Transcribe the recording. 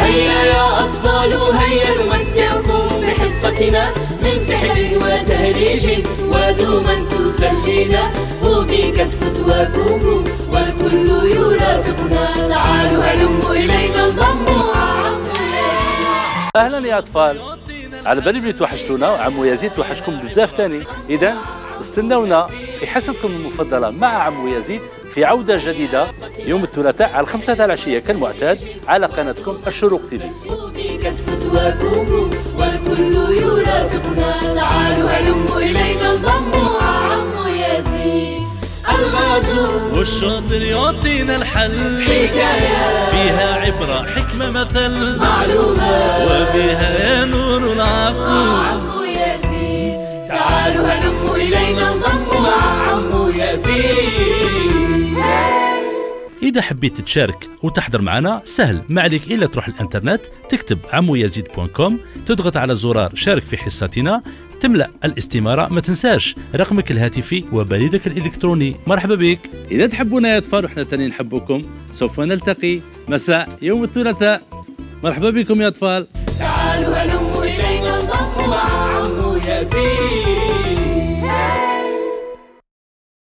هيا يا أطفال هيا نمتعكم بحصتنا من سحر وتهريج ودوما تسلينا، قومي كتفت وكوكو والكل يرافقنا، تعالوا هلموا إلينا انضموا. أهلا يا أطفال، على بالي بلي توحشتونا وعمو يزيد توحشكم بزاف تاني، إذا استناونا في حصتكم المفضلة مع عمو يزيد في عودة جديدة يوم الثلاثاء على 5 تاع العشية كالمعتاد على قناتكم الشروق تي في. والشاطر يعطينا الحل، حكاية فيها عبرة حكمة مثل معلومة وبها يا نور العقل. عمو يزيد تعالوا هلموا إلينا انضموا مع عمو يزيد. إذا حبيت تشارك وتحضر معنا سهل، ما عليك إلا تروح الإنترنت تكتب عمو يزيد.com، تضغط على زرار شارك في حصتنا، تملأ الاستمارة، ما تنساش رقمك الهاتفي وبريدك الإلكتروني. مرحبا بك. إذا تحبونا يا أطفال وحنا تاني نحبكم، سوف نلتقي مساء يوم الثلاثاء. مرحبا بكم يا أطفال، تعالوا هلموا إلينا انضموا مع عمو يزيد.